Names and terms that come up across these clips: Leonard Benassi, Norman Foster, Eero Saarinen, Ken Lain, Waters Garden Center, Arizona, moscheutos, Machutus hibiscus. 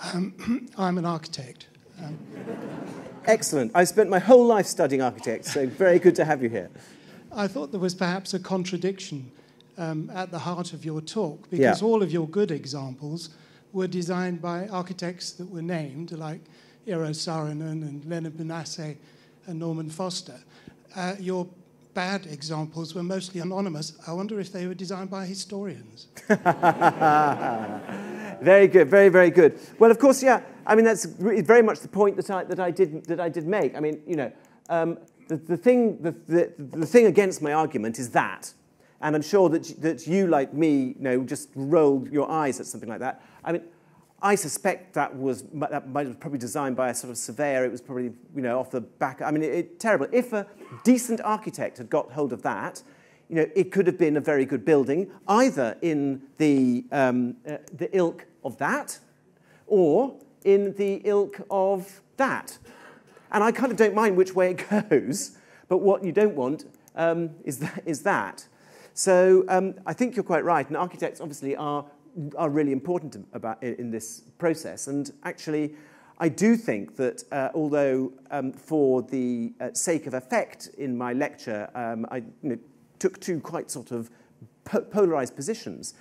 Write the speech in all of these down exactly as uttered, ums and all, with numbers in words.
Um, I'm an architect. Um. Excellent. I spent my whole life studying architects, so very good to have you here. I thought there was perhaps a contradiction um, at the heart of your talk, because yeah. all of your good examples were designed by architects that were named, like Eero Saarinen and Leonard Benassi and Norman Foster. Uh, your bad examples were mostly anonymous. I wonder if they were designed by historians. Very good, very, very good. Well, of course, yeah, I mean, that's very much the point that I, that I, did, that I did make. I mean, you know, um, the, the, thing, the, the, the thing against my argument is that, and I'm sure that, that you, like me, you know, just rolled your eyes at something like that. I mean, I suspect that was, that might have probably designed by a sort of surveyor. It was probably, you know, off the back. I mean, it, it, terrible. If a decent architect had got hold of that, you know, it could have been a very good building, either in the, um, uh, the ilk of that or in the ilk of that. And I kind of don't mind which way it goes, but what you don't want um, is, that, is that. So um, I think you're quite right, and architects obviously are, are really important about, in this process. And actually, I do think that uh, although um, for the uh, sake of effect in my lecture, um, I you know, took two quite sort of po polarized positions,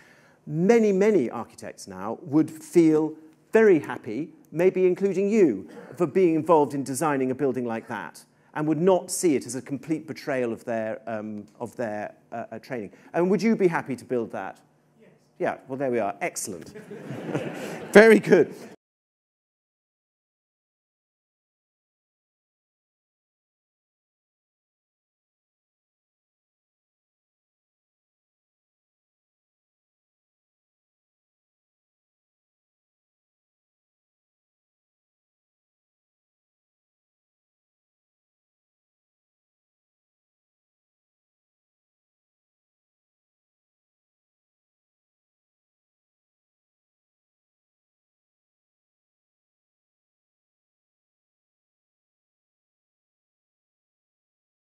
many, many architects now would feel very happy, maybe including you, for being involved in designing a building like that, and would not see it as a complete betrayal of their, um, of their uh, uh, training. And would you be happy to build that? Yes. Yeah, well, there we are. Excellent. Very good.